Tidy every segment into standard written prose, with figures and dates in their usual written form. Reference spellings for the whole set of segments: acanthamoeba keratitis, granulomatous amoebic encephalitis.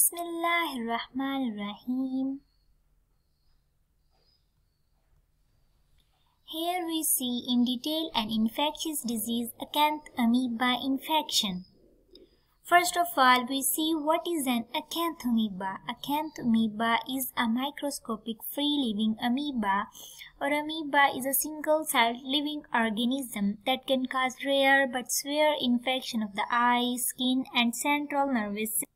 Bismillahirrahmanirrahim. Here we see in detail an infectious disease, acanthamoeba infection. First of all, we see what is an acanthamoeba. Acanthamoeba is a microscopic free-living amoeba, or amoeba is a single-celled living organism that can cause rare but severe infection of the eye, skin, and central nervous system.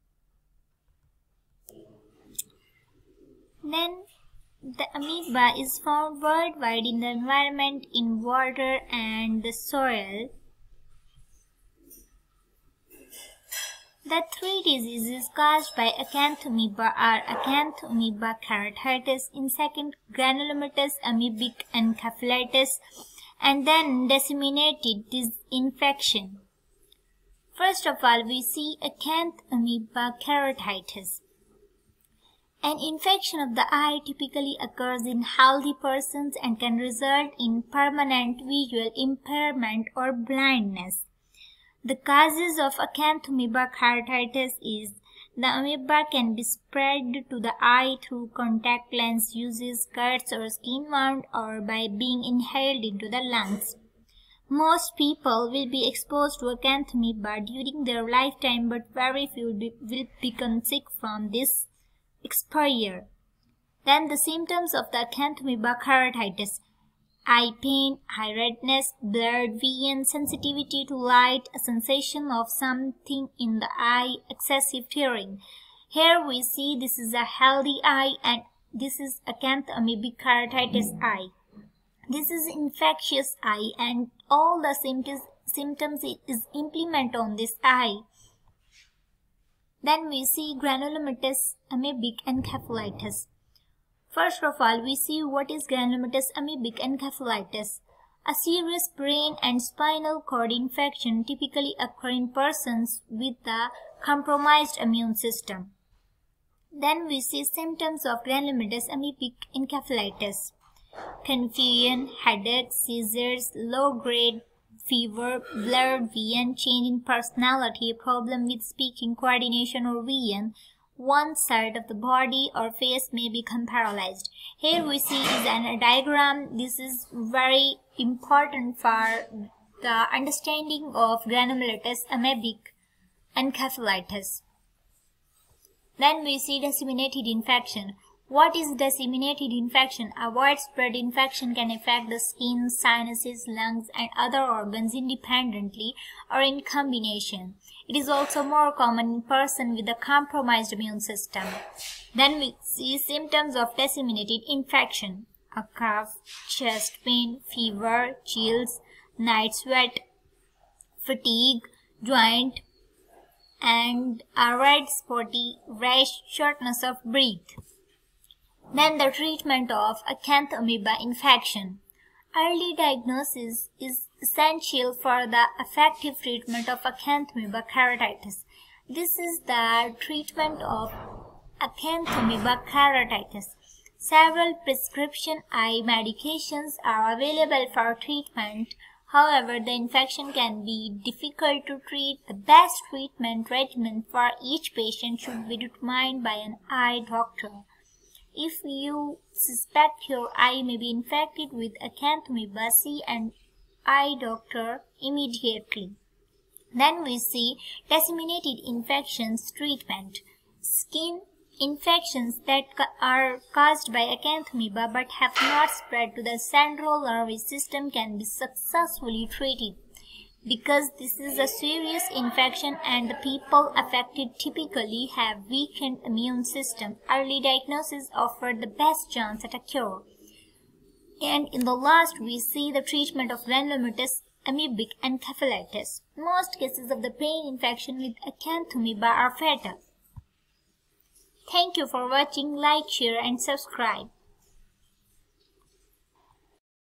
Then, the amoeba is found worldwide in the environment, in water and the soil. The three diseases caused by acanthamoeba are acanthamoeba keratitis, in second granulomatous amoebic encephalitis, and then disseminated infection. First of all, we see acanthamoeba keratitis. An infection of the eye typically occurs in healthy persons and can result in permanent visual impairment or blindness. The causes of acanthamoeba keratitis is the amoeba can be spread to the eye through contact lens uses, cuts or skin wound, or by being inhaled into the lungs. Most people will be exposed to acanthamoeba during their lifetime, but very few will become sick from this exposure. Then the symptoms of the acanthamoeba keratitis: eye pain, eye redness, blurred vision, sensitivity to light, a sensation of something in the eye, excessive tearing. Here we see this is a healthy eye and this is acanthamoeba keratitis eye. This is infectious eye and all the symptoms is implement on this eye. Then we see granulomatous amoebic encephalitis. First of all, we see what is granulomatous amoebic encephalitis. A serious brain and spinal cord infection typically occurs in persons with a compromised immune system. Then we see symptoms of granulomatous amoebic encephalitis: confusion, headaches, seizures, low-grade fever, blurred vision, change in personality, problem with speaking, coordination or vision. One side of the body or face may become paralyzed. Here we see is a diagram. This is very important for the understanding of granulomatous amoebic encephalitis. Then we see disseminated infection. What is disseminated infection? A widespread infection can affect the skin, sinuses, lungs, and other organs independently or in combination. It is also more common in persons with a compromised immune system. Then we see symptoms of disseminated infection: a cough, chest pain, fever, chills, night sweat, fatigue, joint, and a red spotty rash, shortness of breath. Then the treatment of acanthamoeba infection. Early diagnosis is essential for the effective treatment of acanthamoeba keratitis. This is the treatment of acanthamoeba keratitis. Several prescription eye medications are available for treatment. However, the infection can be difficult to treat. The best treatment regimen for each patient should be determined by an eye doctor. If you suspect your eye may be infected with acanthamoeba, see an eye doctor immediately. Then we see disseminated infections treatment. Skin infections that are caused by acanthamoeba but have not spread to the central nervous system can be successfully treated. Because this is a serious infection and the people affected typically have weakened immune system, early diagnosis offers the best chance at a cure. And in the last, we see the treatment of granulomatous amoebic encephalitis. Most cases of the brain infection with acanthamoeba are fatal. Thank you for watching. Like, share and subscribe.